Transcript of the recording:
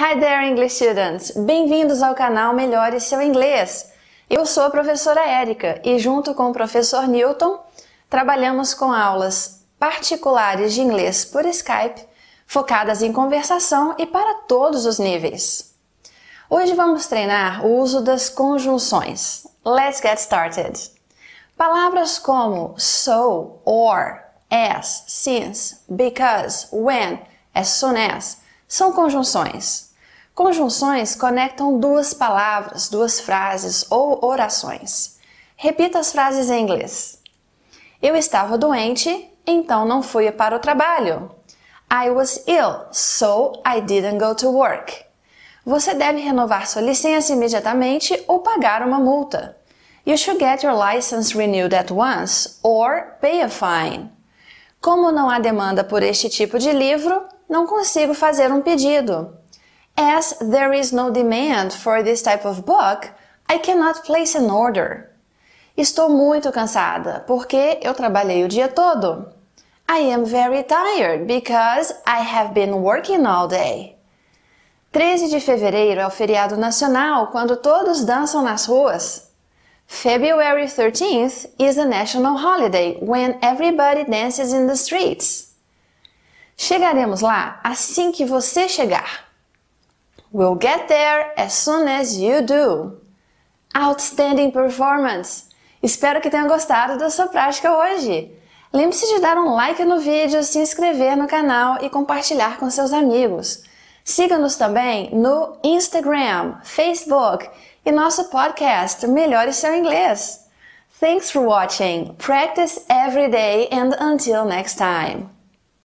Hi there, English students! Bem-vindos ao canal Melhore Seu Inglês! Eu sou a professora Érica e junto com o professor Newton trabalhamos com aulas particulares de inglês por Skype focadas em conversação e para todos os níveis. Hoje vamos treinar o uso das conjunções. Let's get started! Palavras como so, or, as, since, because, when, as soon as são conjunções. Conjunções conectam duas palavras, duas frases ou orações. Repita as frases em inglês. Eu estava doente, então não fui para o trabalho. I was ill, so I didn't go to work. Você deve renovar sua licença imediatamente ou pagar uma multa. You should get your license renewed at once or pay a fine. Como não há demanda por este tipo de livro, não consigo fazer um pedido. As there is no demand for this type of book, I cannot place an order. Estou muito cansada porque eu trabalhei o dia todo. I am very tired because I have been working all day. 13 de fevereiro é o feriado nacional quando todos dançam nas ruas. February 13th is a national holiday when everybody dances in the streets. Chegaremos lá assim que você chegar. We'll get there as soon as you do. Outstanding performance! Espero que tenham gostado da sua prática hoje. Lembre-se de dar um like no vídeo, se inscrever no canal e compartilhar com seus amigos. Siga-nos também no Instagram, Facebook e nosso podcast Melhore Seu Inglês. Thanks for watching. Practice every day and until next time.